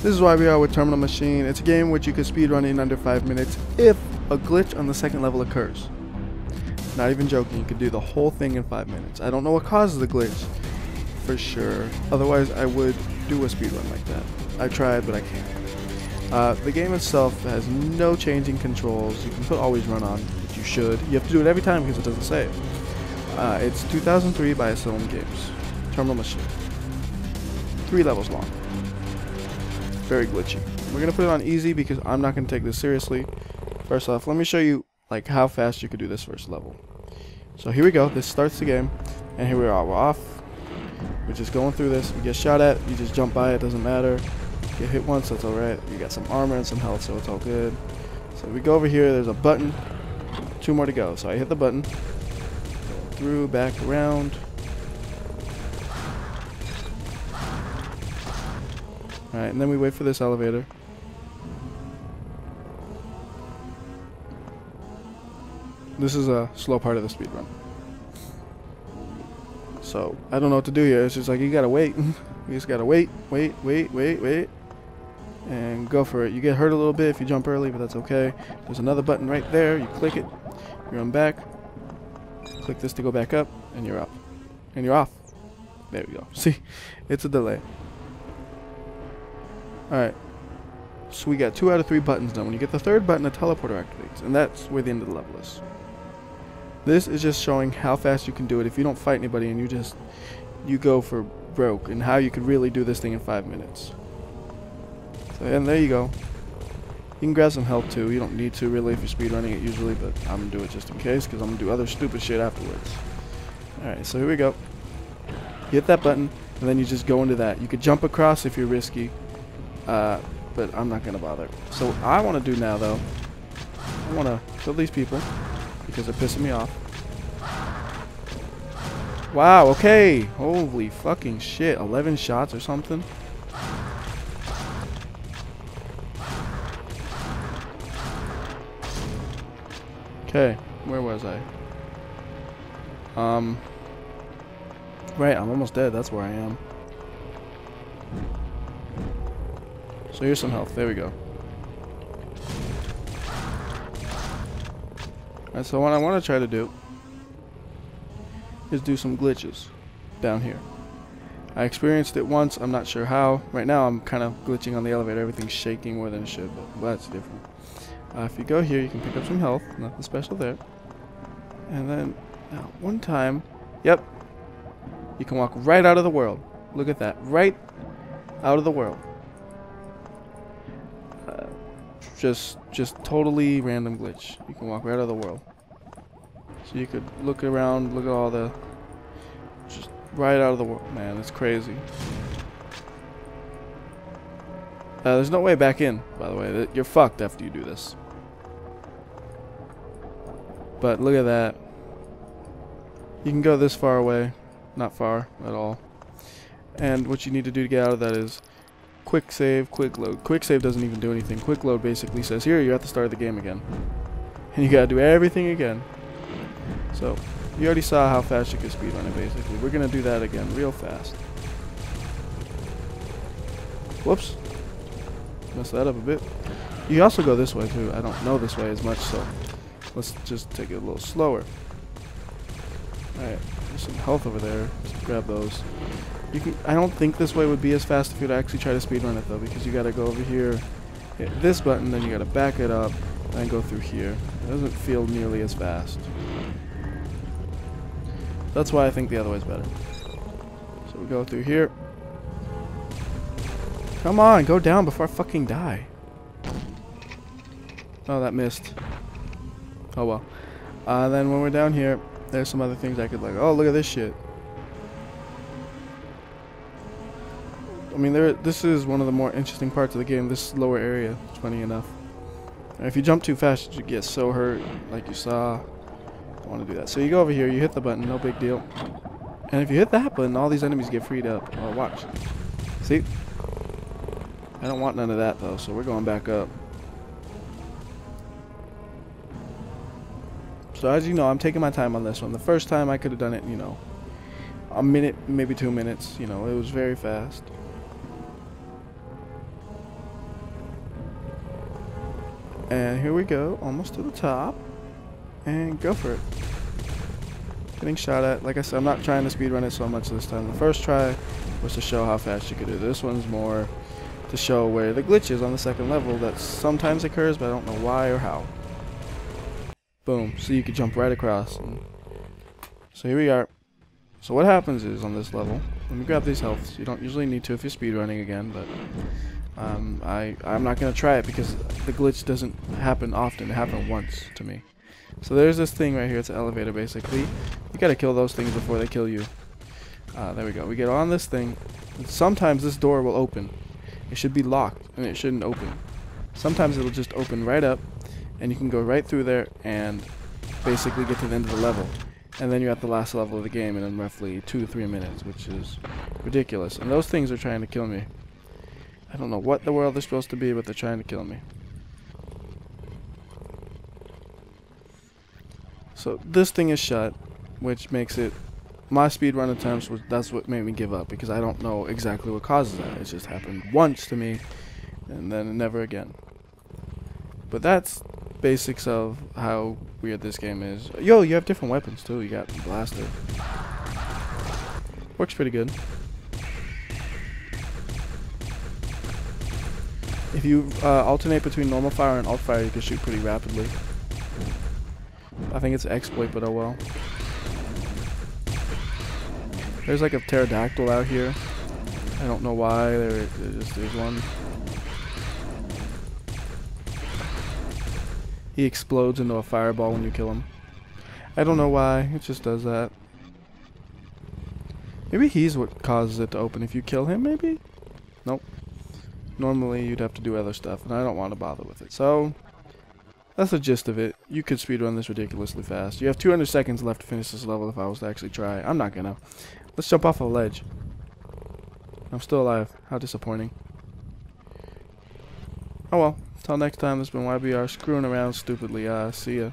This is YBR with Terminal Machine. It's a game which you can speedrun in under 5 minutes if a glitch on the second level occurs. Not even joking, you can do the whole thing in 5 minutes. I don't know what causes the glitch for sure. Otherwise, I would do a speedrun like that. I tried, but I can't. The game itself has no changing controls. You can put always run on, but you should. You have to do it every time because it doesn't save. It's 2003 by Asylum Games. Terminal Machine. 3 levels long. Very glitchy. We're gonna put it on easy because I'm not gonna take this seriously. First off, let me show you like how fast you could do this first level. So here we go. This starts the game, and here we are. We're off. We're just going through this. We get shot at. You just jump by. It doesn't matter. You get hit once. That's all right. You got some armor and some health, so it's all good. So we go over here. There's a button. 2 more to go. So I hit the button. Through, back, around. Alright, and then we wait for this elevator. This is a slow part of the speedrun. So, I don't know what to do here. It's just like, you gotta wait. You just gotta wait. And go for it. You get hurt a little bit if you jump early, but that's okay. There's another button right there. You click it. You run back. Click this to go back up, and you're up. And you're off. There we go. See? It's a delay. Alright, so we got 2 out of 3 buttons done. When you get the 3rd button, a teleporter activates, and that's where the end of the level is. This is just showing how fast you can do it if you don't fight anybody and you go for broke, and how you could really do this thing in 5 minutes. So, and there you go. You can grab some health too. You don't need to really if you're speedrunning it usually, but I'm going to do it just in case because I'm going to do other stupid shit afterwards. Alright, so here we go. You hit that button, and then you just go into that. You could jump across if you're risky. But I'm not gonna bother. So what I want to do now, though, I want to kill these people because they're pissing me off. Wow. Okay. Holy fucking shit! 11 shots or something. Okay. Where was I? Right. I'm almost dead. That's where I am. So here's some health. There we go. Alright, so what I want to try to do is do some glitches down here. I experienced it once. I'm not sure how. Right now I'm kind of glitching on the elevator. Everything's shaking more than it should, but that's different. If you go here, you can pick up some health. Nothing special there. And then, now, one time, yep, you can walk right out of the world. Look at that. Right out of the world. Just totally random glitch. You can walk right out of the world. So you could look around, look at all the... Just right out of the world. Man, it's crazy. There's no way back in, by the way. You're fucked after you do this. But look at that. You can go this far away. Not far at all. And what you need to do to get out of that is... Quick save, quick load. Quick save doesn't even do anything. Quick load basically says, here, you're at the start of the game again. And you gotta do everything again. So, you already saw how fast you could speedrun it basically. We're gonna do that again real fast. Whoops. Messed that up a bit. You also go this way too. I don't know this way as much, so let's just take it a little slower. Alright, there's some health over there. Let's grab those. You can, I don't think this way would be as fast if you'd actually try to speedrun it though, because you gotta go over here, hit this button, then you gotta back it up, and go through here. It doesn't feel nearly as fast. That's why I think the other way's better. So we go through here. Come on, go down before I fucking die. Oh, that missed. Oh well. Then when we're down here, there's some other things I could like, oh, look at this shit. I mean, this is one of the more interesting parts of the game, this lower area, funny enough. And if you jump too fast, you get so hurt, like you saw. Don't want to do that. So you go over here, you hit the button, no big deal. And if you hit that button, all these enemies get freed up. Oh, watch. See? I don't want none of that, though, so we're going back up. So as you know, I'm taking my time on this one. The first time I could have done it, you know, a minute, maybe 2 minutes. You know, it was very fast. And here we go, almost to the top. And go for it. Getting shot at. Like I said, I'm not trying to speedrun it so much this time. The first try was to show how fast you could do. This one's more to show where the glitch is on the second level that sometimes occurs, but I don't know why or how. Boom. So you could jump right across. So here we are. So what happens is on this level, let me grab these healths. You don't usually need to if you're speedrunning again, but I'm not going to try it because the glitch doesn't happen often. It happened once to me. So there's this thing right here. It's an elevator, basically. You got to kill those things before they kill you. There we go. We get on this thing. And sometimes this door will open. It should be locked, and it shouldn't open. Sometimes it'll just open right up, and you can go right through there and basically get to the end of the level. And then you're at the last level of the game in roughly 2 to 3 minutes, which is ridiculous. And those things are trying to kill me. I don't know what the world they're supposed to be, but they're trying to kill me. So this thing is shut, which makes it my speedrun attempts. That's what made me give up, because I don't know exactly what causes that. It just happened once to me, and then never again. But that's basics of how weird this game is. Yo, you have different weapons too. You got blaster. Works pretty good. If you alternate between normal fire and alt fire, you can shoot pretty rapidly. I think it's an exploit, but oh well. There's like a pterodactyl out here. I don't know why. There's one. He explodes into a fireball when you kill him. I don't know why. It just does that. Maybe he's what causes it to open. If you kill him, maybe? Nope. Normally, you'd have to do other stuff, and I don't want to bother with it. So, that's the gist of it. You could speedrun this ridiculously fast. You have 200 seconds left to finish this level if I was to actually try. I'm not gonna. Let's jump off a ledge. I'm still alive. How disappointing. Oh well. Till next time, this has been YBR screwing around stupidly. See ya.